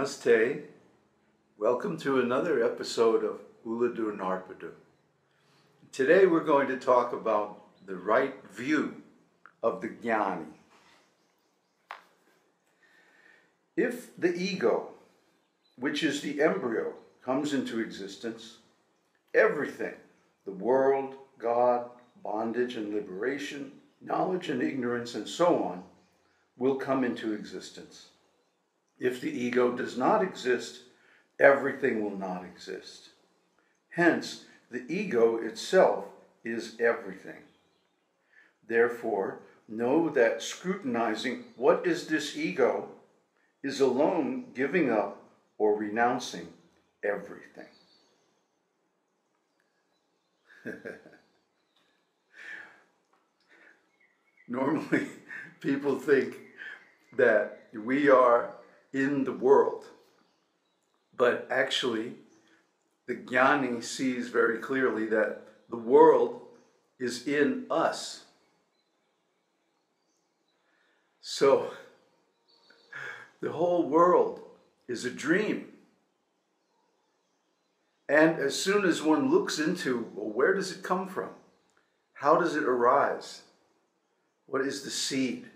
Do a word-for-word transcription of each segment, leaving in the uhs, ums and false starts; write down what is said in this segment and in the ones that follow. Namaste. Welcome to another episode of Ulladu Narpadu. Today we're going to talk about the right view of the jnani. If the ego, which is the embryo, comes into existence, everything, the world, God, bondage and liberation, knowledge and ignorance and so on, will come into existence. If the ego does not exist, everything will not exist. Hence, the ego itself is everything. Therefore, know that scrutinizing what is this ego is alone giving up or renouncing everything. Normally, people think that we are in the world, but actually, the jnani sees very clearly that the world is in us. So, the whole world is a dream. And as soon as one looks into, well, where does it come from? How does it arise? What is the seed?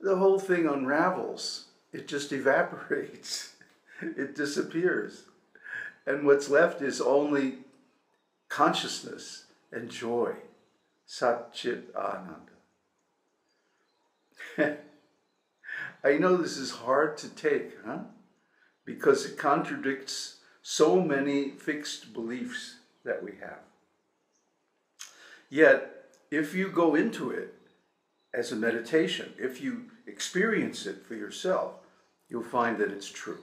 The whole thing unravels. It just evaporates. It disappears. And what's left is only consciousness and joy. Sat-cit-ananda. I know this is hard to take, huh? Because it contradicts so many fixed beliefs that we have. Yet, if you go into it as a meditation, if you experience it for yourself, you'll find that it's true.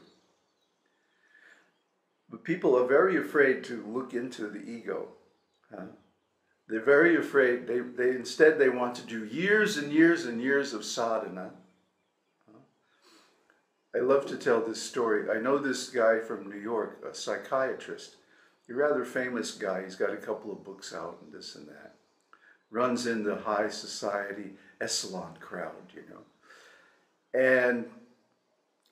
But people are very afraid to look into the ego. Huh? They're very afraid. They, they, instead, they want to do years and years and years of sadhana. I love to tell this story. I know this guy from New York, a psychiatrist. He's a rather famous guy. He's got a couple of books out and this and that. Runs in the high society echelon crowd, you know. And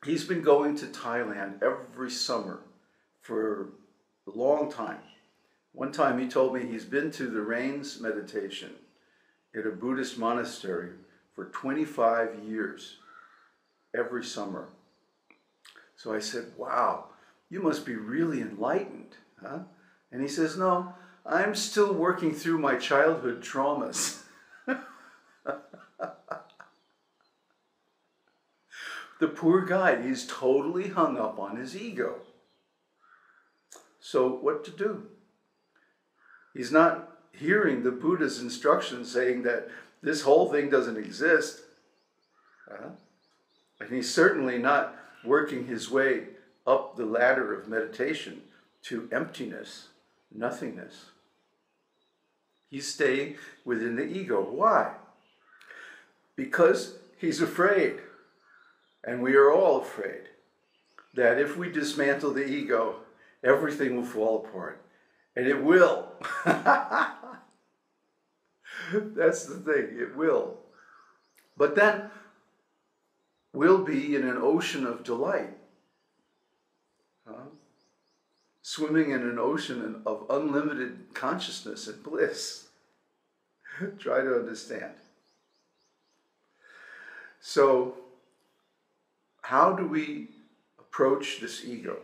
he's been going to Thailand every summer for a long time. One time he told me he's been to the rains meditation at a Buddhist monastery for twenty-five years, every summer. So I said, wow, you must be really enlightened, huh? And he says, no, I'm still working through my childhood traumas. The poor guy, he's totally hung up on his ego. So what to do? He's not hearing the Buddha's instructions saying that this whole thing doesn't exist. Uh, and he's certainly not working his way up the ladder of meditation to emptiness, nothingness. He's staying within the ego. Why? Because he's afraid, and we are all afraid, that if we dismantle the ego, everything will fall apart. And it will. That's the thing, it will. But then we'll be in an ocean of delight. Huh? Swimming in an ocean of unlimited consciousness and bliss. Try to understand. So, how do we approach this ego?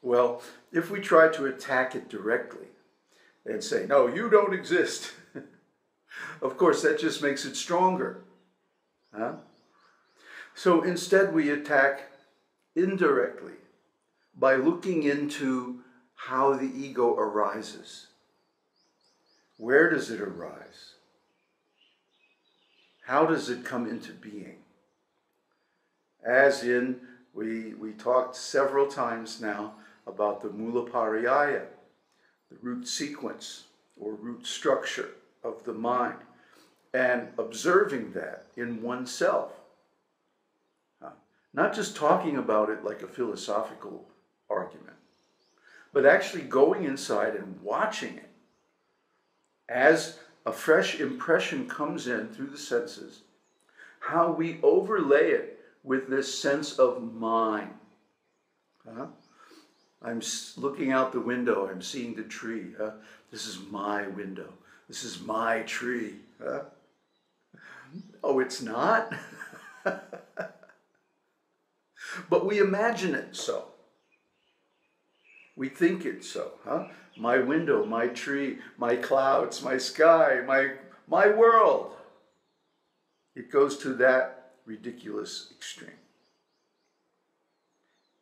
Well, if we try to attack it directly and say, no, you don't exist, of course, that just makes it stronger. Huh? So instead, we attack indirectly, by looking into how the ego arises. Where does it arise? How does it come into being? As in, we, we talked several times now about the mula pariyaya, the root sequence or root structure of the mind, and observing that in oneself. Not just talking about it like a philosophical argument, but actually going inside and watching it as a fresh impression comes in through the senses, how we overlay it with this sense of mine. Huh? I'm looking out the window, I'm seeing the tree. Huh? This is my window. This is my tree. Huh? Oh, it's not? But we imagine it so. We think it so. Huh? My window, my tree, my clouds, my sky, my, my world. It goes to that ridiculous extreme.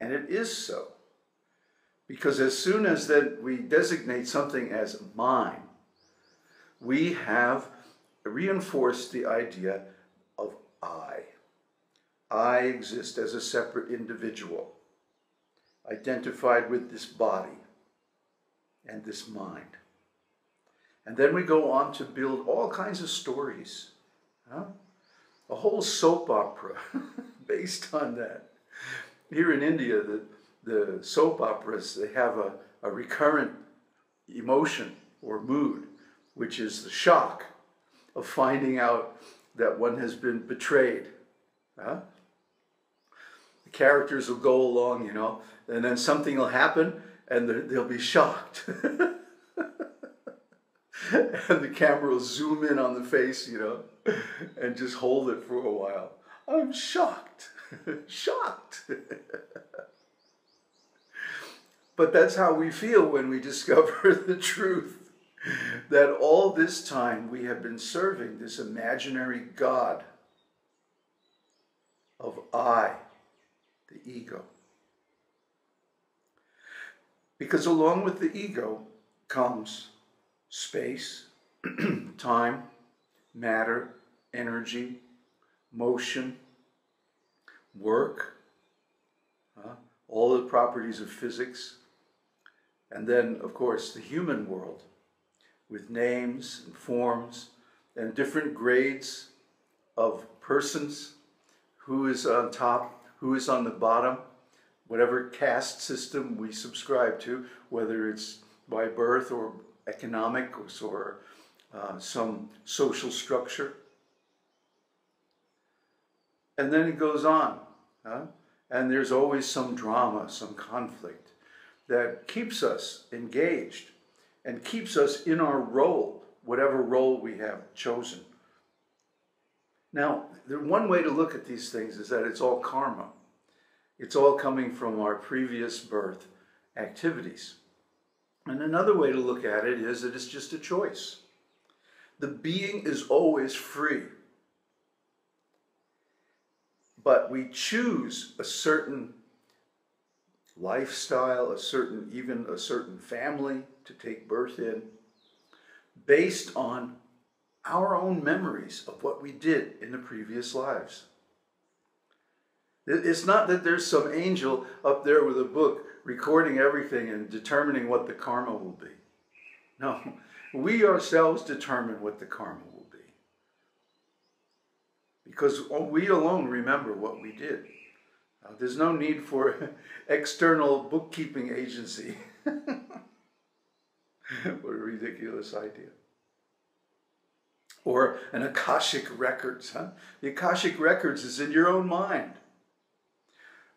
And it is so. Because as soon as that we designate something as mine, we have reinforced the idea of I. I exist as a separate individual, identified with this body and this mind. And then we go on to build all kinds of stories, huh? A whole soap opera based on that. Here in India, the, the soap operas, they have a, a recurrent emotion or mood, which is the shock of finding out that one has been betrayed. Huh? The characters will go along, you know, and then something will happen and they'll be shocked. And the camera will zoom in on the face, you know, and just hold it for a while. I'm shocked. Shocked. But that's how we feel when we discover the truth, that all this time we have been serving this imaginary God of I, the ego. Because along with the ego comes space, time, matter, energy, motion, work, uh, all the properties of physics, and then, of course, the human world with names and forms and different grades of persons, who is on top, who is on the bottom, whatever caste system we subscribe to, whether it's by birth or economic or uh, some social structure. And then it goes on, huh? And there's always some drama, some conflict that keeps us engaged and keeps us in our role, whatever role we have chosen. Now, the one way to look at these things is that it's all karma. It's all coming from our previous birth activities. And another way to look at it is that it's just a choice. The being is always free. But we choose a certain lifestyle, a certain, even a certain family to take birth in, based on our own memories of what we did in the previous lives. It's not that there's some angel up there with a book recording everything and determining what the karma will be. No, we ourselves determine what the karma will be. Because we alone remember what we did. Uh, there's no need for external bookkeeping agency. What a ridiculous idea. Or an Akashic Records. Huh? The Akashic Records is in your own mind.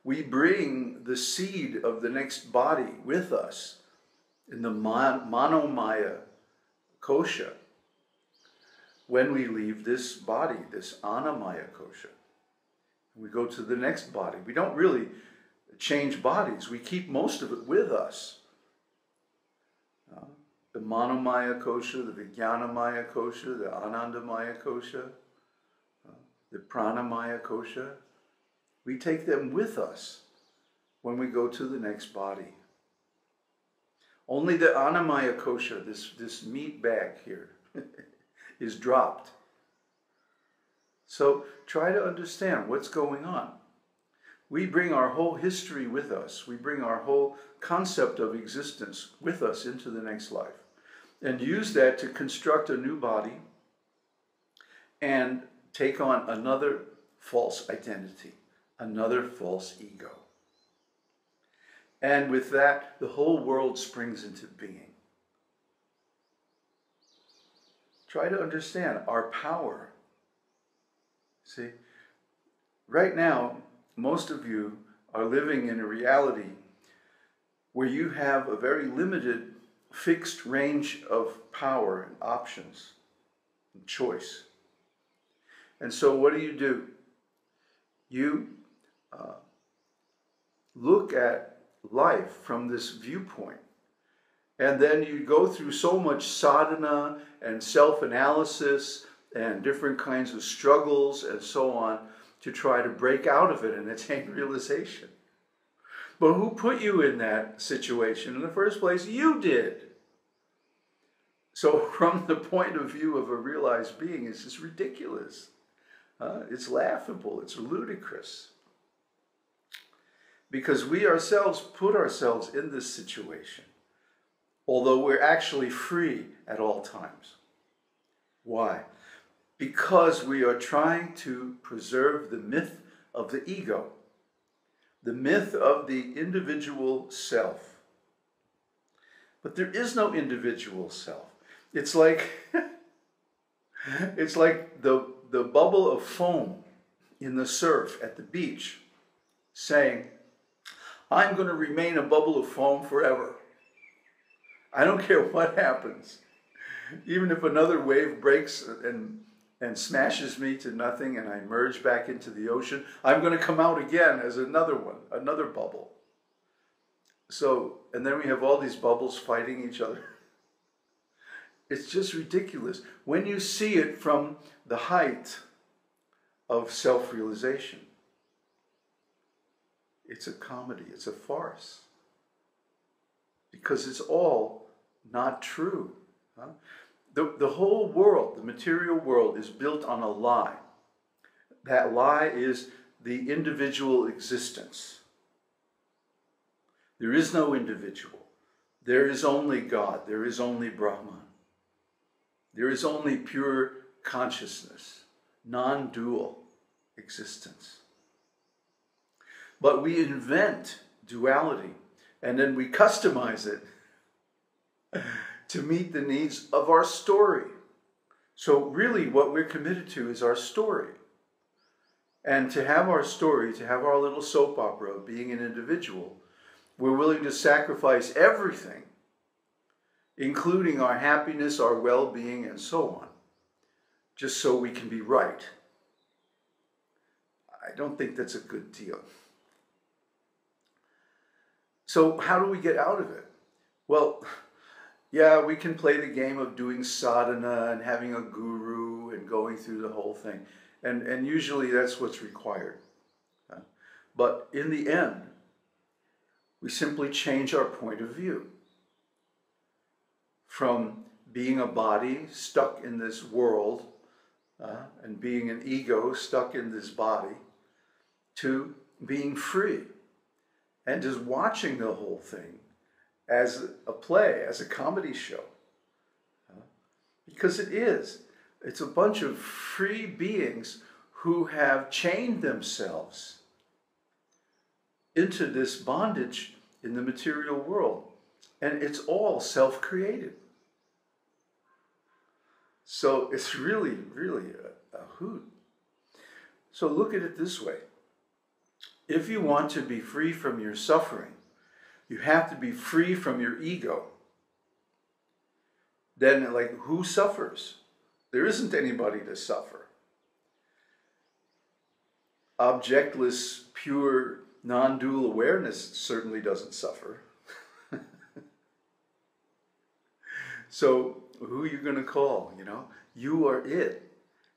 We bring the seed of the next body with us in the man Manomaya Kosha when we leave this body, this Annamaya Kosha. We go to the next body. We don't really change bodies. We keep most of it with us. Uh, the Manomaya Kosha, the Vijnanamaya Kosha, the Anandamaya Kosha, uh, the Pranamaya Kosha. We take them with us when we go to the next body. Only the Annamaya Kosha, this, this meat bag here, is dropped. So try to understand what's going on. We bring our whole history with us. We bring our whole concept of existence with us into the next life and use that to construct a new body and take on another false identity, another false ego. And with that, the whole world springs into being. Try to understand our power. See, right now, most of you are living in a reality where you have a very limited, fixed range of power and options and choice. And so what do you do? You uh, look at life from this viewpoint, and then you go through so much sadhana and self-analysis and different kinds of struggles and so on to try to break out of it and attain realization. But who put you in that situation in the first place? You did. So from the point of view of a realized being, it's just ridiculous. Uh, it's laughable. It's ludicrous. Because we ourselves put ourselves in this situation, although we're actually free at all times. Why? Because we are trying to preserve the myth of the ego, the myth of the individual self. But there is no individual self. It's like, it's like the, the bubble of foam in the surf at the beach saying, I'm going to remain a bubble of foam forever. I don't care what happens. Even if another wave breaks and, and smashes me to nothing and I merge back into the ocean, I'm going to come out again as another one, another bubble. So, and then we have all these bubbles fighting each other. It's just ridiculous. When you see it from the height of self-realization, it's a comedy, it's a farce. Because it's all not true. Huh? The, the whole world, the material world, is built on a lie. That lie is the individual existence. There is no individual. There is only God. There is only Brahman. There is only pure consciousness, non-dual existence. But we invent duality, and then we customize it to meet the needs of our story. So really what we're committed to is our story. And to have our story, to have our little soap opera of being an individual, we're willing to sacrifice everything, including our happiness, our well-being, and so on, just so we can be right. I don't think that's a good deal. So how do we get out of it? Well, yeah, we can play the game of doing sadhana and having a guru and going through the whole thing. And, and usually that's what's required. But in the end, we simply change our point of view from being a body stuck in this world uh, and being an ego stuck in this body to being free. And just watching the whole thing as a play, as a comedy show. Because it is. It's a bunch of free beings who have chained themselves into this bondage in the material world. And it's all self-created. So it's really, really a, a hoot. So look at it this way. If you want to be free from your suffering, you have to be free from your ego. Then, like, who suffers? There isn't anybody to suffer. Objectless, pure, non-dual awareness certainly doesn't suffer. So, who are you going to call, you know? You are it.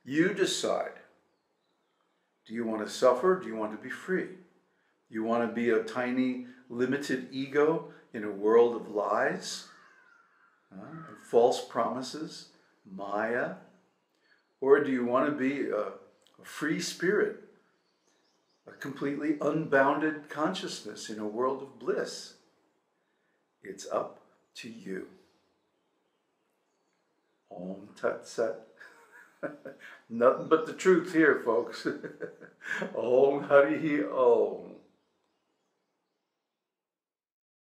You decide. Do you want to suffer? Do you want to be free? Do you want to be a tiny, limited ego in a world of lies, uh, and false promises, Maya? Or do you want to be a, a free spirit, a completely unbounded consciousness in a world of bliss? It's up to you. Om Tat Sat. Nothing but the truth here, folks. Om Hari Om.